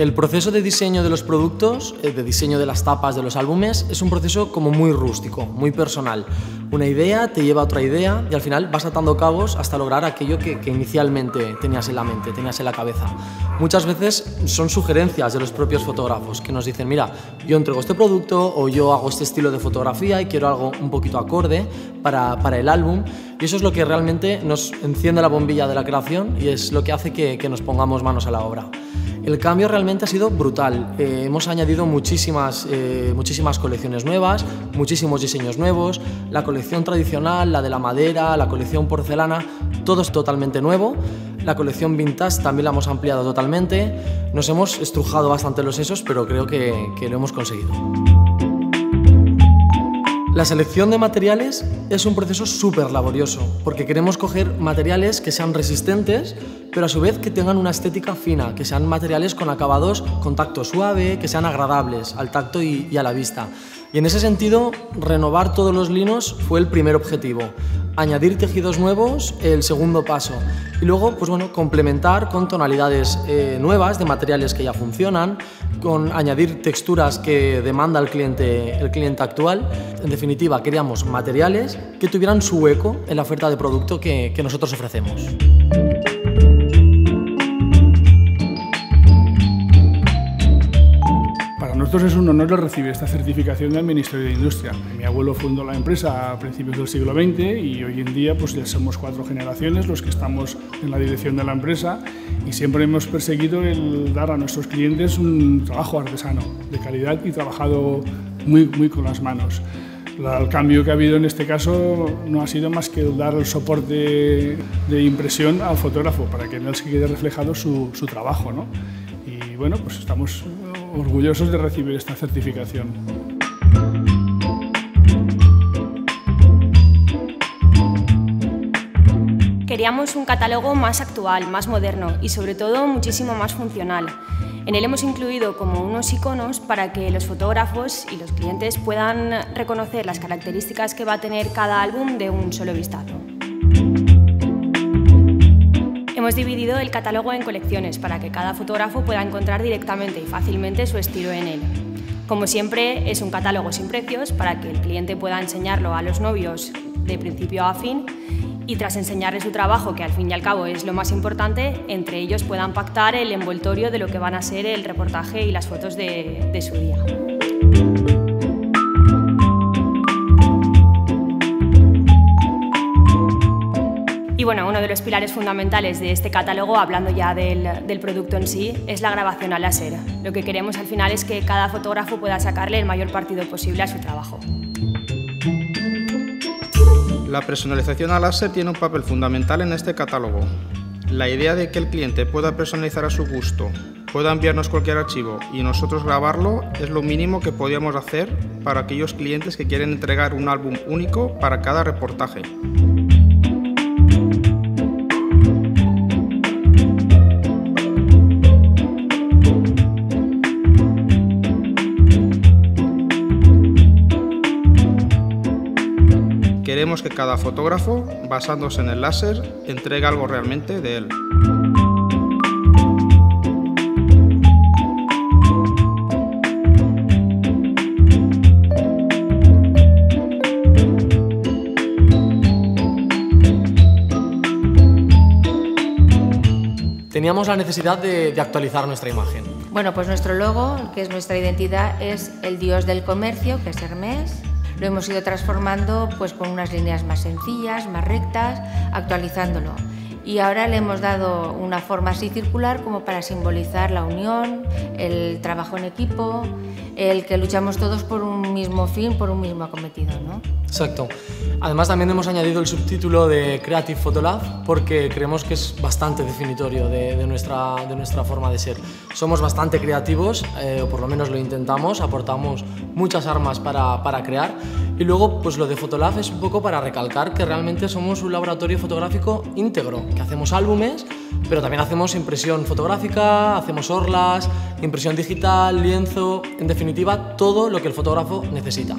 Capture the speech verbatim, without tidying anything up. El proceso de diseño de los productos, de diseño de las tapas de los álbumes, es un proceso como muy rústico, muy personal. Una idea te lleva a otra idea y al final vas atando cabos hasta lograr aquello que, que inicialmente tenías en la mente, tenías en la cabeza. Muchas veces son sugerencias de los propios fotógrafos que nos dicen, mira, yo entrego este producto o yo hago este estilo de fotografía y quiero algo un poquito acorde para, para el álbum. Y eso es lo que realmente nos enciende la bombilla de la creación y es lo que hace que, que nos pongamos manos a la obra. El cambio realmente ha sido brutal. Eh, hemos añadido muchísimas, eh, muchísimas colecciones nuevas, muchísimos diseños nuevos, la colección tradicional, la de la madera, la colección porcelana, todo es totalmente nuevo. La colección vintage también la hemos ampliado totalmente. Nos hemos estrujado bastante los sesos, pero creo que, que lo hemos conseguido. La selección de materiales es un proceso súper laborioso, porque queremos coger materiales que sean resistentes, pero a su vez que tengan una estética fina, que sean materiales con acabados con tacto suave, que sean agradables al tacto y, y a la vista. Y en ese sentido, renovar todos los linos fue el primer objetivo. Añadir tejidos nuevos, el segundo paso. Y luego, pues bueno, complementar con tonalidades eh, nuevas de materiales que ya funcionan, con añadir texturas que demanda el cliente, el cliente actual. En definitiva, queríamos materiales que tuvieran su hueco en la oferta de producto que, que nosotros ofrecemos. Entonces es un honor recibir esta certificación del Ministerio de Industria. Mi abuelo fundó la empresa a principios del siglo veinte y hoy en día pues ya somos cuatro generaciones los que estamos en la dirección de la empresa y siempre hemos perseguido el dar a nuestros clientes un trabajo artesano, de calidad y trabajado muy, muy con las manos. El cambio que ha habido en este caso no ha sido más que el dar el soporte de impresión al fotógrafo para que en él se quede reflejado su, su trabajo, ¿no? Y bueno, pues estamos orgullosos de recibir esta certificación. Queríamos un catálogo más actual, más moderno y sobre todo muchísimo más funcional. En él hemos incluido como unos iconos para que los fotógrafos y los clientes puedan reconocer las características que va a tener cada álbum de un solo vistazo. Hemos dividido el catálogo en colecciones para que cada fotógrafo pueda encontrar directamente y fácilmente su estilo en él. Como siempre, es un catálogo sin precios para que el cliente pueda enseñarlo a los novios de principio a fin y tras enseñarle su trabajo, que al fin y al cabo es lo más importante, entre ellos puedan pactar el envoltorio de lo que van a ser el reportaje y las fotos de, de su día. Y bueno, uno de los pilares fundamentales de este catálogo, hablando ya del, del producto en sí, es la grabación a láser. Lo que queremos al final es que cada fotógrafo pueda sacarle el mayor partido posible a su trabajo. La personalización a láser tiene un papel fundamental en este catálogo. La idea de que el cliente pueda personalizar a su gusto, pueda enviarnos cualquier archivo y nosotros grabarlo es lo mínimo que podíamos hacer para aquellos clientes que quieren entregar un álbum único para cada reportaje. Queremos que cada fotógrafo, basándose en el láser, entregue algo realmente de él. Teníamos la necesidad de, de actualizar nuestra imagen. Bueno, pues nuestro logo, que es nuestra identidad, es el dios del comercio, que es Hermes. Lo hemos ido transformando pues, con unas líneas más sencillas, más rectas, actualizándolo. Y ahora le hemos dado una forma así circular como para simbolizar la unión, el trabajo en equipo, el que luchamos todos por un mismo fin, por un mismo acometido, ¿no? Exacto. Además también hemos añadido el subtítulo de Creative Photolab porque creemos que es bastante definitorio de, de, nuestra, de nuestra forma de ser. Somos bastante creativos, eh, o por lo menos lo intentamos, aportamos muchas armas para, para crear. Y luego pues lo de Photolab es un poco para recalcar que realmente somos un laboratorio fotográfico íntegro, que hacemos álbumes, pero también hacemos impresión fotográfica, hacemos orlas, impresión digital, lienzo, en definitiva todo lo que el fotógrafo necesita.